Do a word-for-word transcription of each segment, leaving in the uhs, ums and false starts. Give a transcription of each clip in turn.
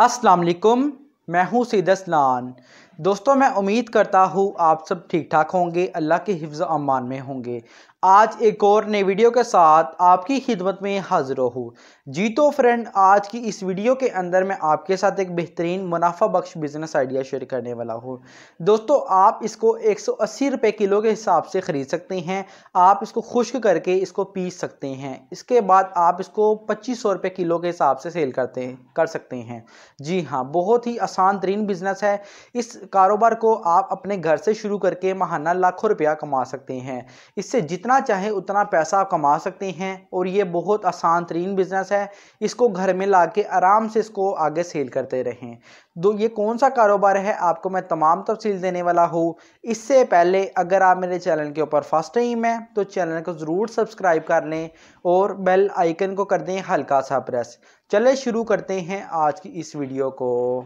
अस्सलाम वालेकुम, मैं हूँ सैयद अरसलान। दोस्तों, मैं उम्मीद करता हूँ आप सब ठीक ठाक होंगे, अल्लाह के हिफ्ज़ और अमान में होंगे। आज एक और नई वीडियो के साथ आपकी खिदमत में हाजिर हूँ। जी तो फ्रेंड, आज की इस वीडियो के अंदर मैं आपके साथ एक बेहतरीन मुनाफा बख्श बिज़नेस आइडिया शेयर करने वाला हूँ। दोस्तों, आप इसको एक सौ अस्सी रुपए किलो के हिसाब से ख़रीद सकते हैं। आप इसको खुश्क करके इसको पीस सकते हैं। इसके बाद आप इसको पच्चीस सौ रुपये किलो के हिसाब से सेल करते हैं कर सकते हैं। जी हाँ, बहुत ही आसान तरीन बिज़नेस है। इस कारोबार को आप अपने घर से शुरू करके महाना लाखों रुपया कमा सकते हैं। इससे जितना चाहे उतना पैसा आप कमा सकते हैं और ये बहुत आसान तरीन बिज़नेस है। इसको घर में लाके आराम से इसको आगे सेल करते रहें। दो ये कौन सा कारोबार है, आपको मैं तमाम तफसील देने वाला हूँ। इससे पहले अगर आप मेरे चैनल के ऊपर फर्स्ट टाइम है तो चैनल को ज़रूर सब्सक्राइब कर लें और बेल आइकन को कर दें हल्का सा प्रेस। चले शुरू करते हैं आज की इस वीडियो को।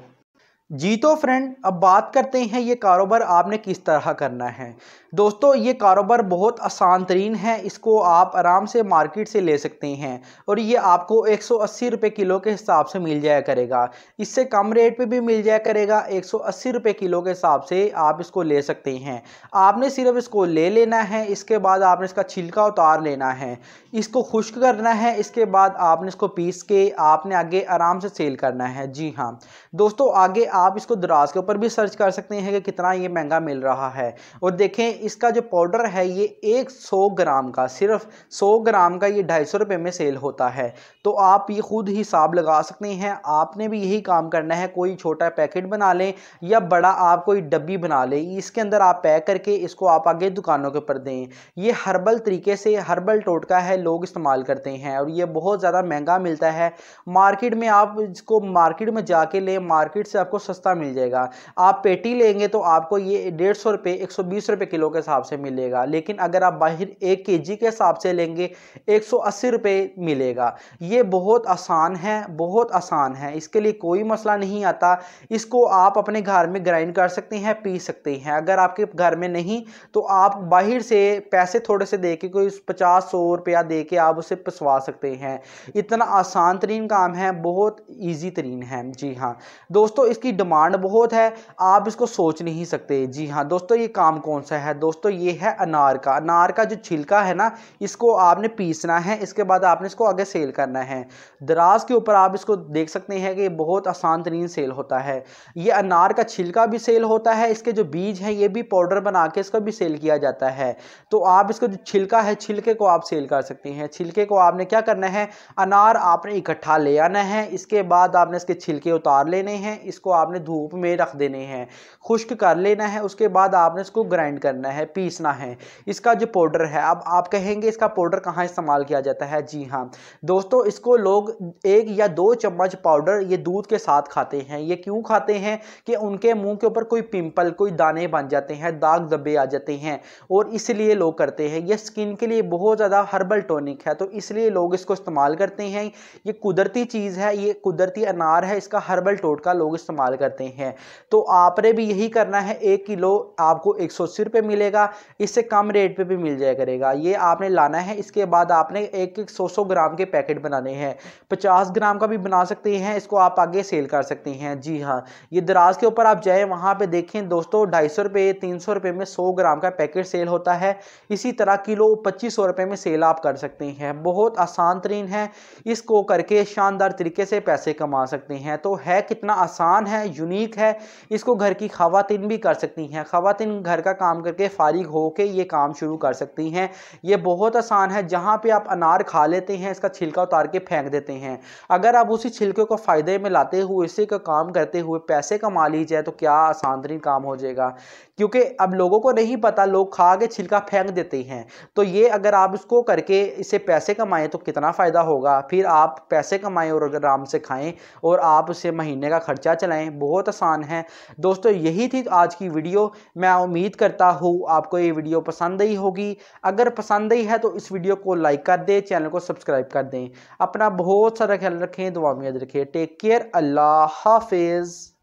जी तो फ्रेंड, अब बात करते हैं ये कारोबार आपने किस तरह करना है। दोस्तों, ये कारोबार बहुत आसान तरीन है। इसको आप आराम से मार्केट से ले सकते हैं और ये आपको एक सौ अस्सी रुपए किलो के हिसाब से मिल जाया करेगा। इससे कम रेट पे भी मिल जाया करेगा। एक सौ अस्सी रुपए किलो के हिसाब से आप इसको ले सकते हैं। आपने सिर्फ इसको ले लेना है। इसके बाद आपने इसका छिलका उतार लेना है, इसको खुश्क करना है। इसके बाद आपने इसको पीस के आपने आगे आराम से सेल करना है। जी हाँ दोस्तों, आगे आप इसको दराज के ऊपर भी सर्च कर सकते हैं कि कितना ये महंगा मिल रहा है। और देखें, इसका जो पाउडर है ये एक सौ ग्राम का, सिर्फ सौ ग्राम का ये ढाई सौ रुपये में सेल होता है। तो आप ये खुद हिसाब लगा सकते हैं। आपने भी यही काम करना है। कोई छोटा पैकेट बना लें या बड़ा आप कोई डब्बी बना लें, इसके अंदर आप पैक करके इसको आप आगे दुकानों के ऊपर दें। ये हर्बल तरीके से, हर्बल टोटका है, लोग इस्तेमाल करते हैं और ये बहुत ज़्यादा महंगा मिलता है। मार्केट में आप इसको मार्केट में जाके लें, मार्केट से आपको सस्ता मिल जाएगा। आप पेटी लेंगे तो आपको ये डेढ़ सौ रुपये एक सौ बीस रुपये किलो के हिसाब से मिलेगा। लेकिन अगर आप बाहर एक केजी के हिसाब से लेंगे एक सौ अस्सी रुपये मिलेगा। ये बहुत आसान है, बहुत आसान है। इसके लिए कोई मसला नहीं आता। इसको आप अपने घर में ग्राइंड कर सकते हैं, पी सकते हैं। अगर आपके घर में नहीं तो आप बाहर से पैसे थोड़े से दे के, कोई पचास सौ रुपया दे के आप उसे पिसवा सकते हैं। इतना आसान तरीन काम है, बहुत ईजी तरीन है। जी हाँ दोस्तों, इसकी डिमांड बहुत है, आप इसको सोच नहीं सकते। जी हाँ दोस्तों, ये काम कौन सा है? दोस्तों, ये है अनार का। अनार का जो छिलका है ना, इसको आपने पीसना है। इसके बाद आपने इसको आगे सेल करना है। दराज के ऊपर आप इसको देख सकते हैं कि बहुत आसान तरीन सेल होता है। ये अनार का छिलका भी सेल होता है, इसके जो बीज हैं ये भी पाउडर बना के इसका भी सेल किया जाता है। तो आप इसका जो छिलका है, छिलके को आप सेल कर सकते हैं। छिलके को आपने क्या करना है, अनार आपने इकट्ठा ले आना है। इसके बाद आपने इसके छिलके उतार लेने हैं। इसको आपने धूप में रख देने हैं, खुश्क कर लेना है। उसके बाद आपने इसको ग्राइंड करना है, पीसना है। इसका जो पाउडर है, अब आप कहेंगे इसका पाउडर कहाँ इस्तेमाल किया जाता है? जी हाँ दोस्तों, इसको लोग एक या दो चम्मच पाउडर ये दूध के साथ खाते हैं। ये क्यों खाते हैं कि उनके मुंह के ऊपर कोई पिंपल, कोई दाने बन जाते हैं, दाग धब्बे आ जाते हैं और इसलिए लोग करते हैं। यह स्किन के लिए बहुत ज़्यादा हर्बल टॉनिक है, तो इसलिए लोग इसको इस्तेमाल करते हैं। ये कुदरती चीज़ है, ये कुदरती अनार है, इसका हर्बल टोटका लोग इस्तेमाल करते हैं। तो आपने भी यही करना है। एक किलो आपको एक सौ अस्सी रुपये मिलेगा, इससे कम रेट पे भी मिल जाया करेगा। ये आपने लाना है। इसके बाद आपने एक एक सौ सौ ग्राम के पैकेट बनाने हैं। पचास ग्राम का भी बना सकते हैं। इसको आप आगे सेल कर सकते हैं। जी हाँ, ये दराज के ऊपर आप जाए, वहाँ पर देखें दोस्तों, ढाई सौ रुपये तीन सौ रुपये में सौ ग्राम का पैकेट सेल होता है। इसी तरह किलो पच्चीस सौ रुपये में सेल आप कर सकते हैं। बहुत आसान तरीन है, इसको करके शानदार तरीके से पैसे कमा सकते हैं। तो है कितना आसान है, यूनिक है। इसको घर की खवातीन भी कर सकती हैं। खवातीन घर का काम करके फारिग होके ये काम शुरू कर सकती हैं। ये बहुत आसान है। जहाँ पे आप अनार खा लेते हैं, इसका छिलका उतार के फेंक देते हैं। अगर आप उसी छिलके को फ़ायदे में लाते हुए इसी का काम करते हुए पैसे कमा लीजिए तो क्या आसान तरीन काम हो जाएगा। क्योंकि अब लोगों को नहीं पता, लोग खा के छिलका फेंक देते हैं। तो ये अगर आप इसको करके इसे पैसे कमाएँ तो कितना फ़ायदा होगा। फिर आप पैसे कमाएँ और आराम से खाएँ और आप उसे महीने का खर्चा चलाएं। बहुत आसान है दोस्तों। यही थी आज की वीडियो। मैं उम्मीद करता हूँ आपको ये वीडियो पसंद आई होगी। अगर पसंद आई है तो इस वीडियो को लाइक कर दें, चैनल को सब्सक्राइब कर दें। अपना बहुत सारा ख्याल रखें, दुआ में याद रखें। टेक केयर, अल्लाह हाफिज़।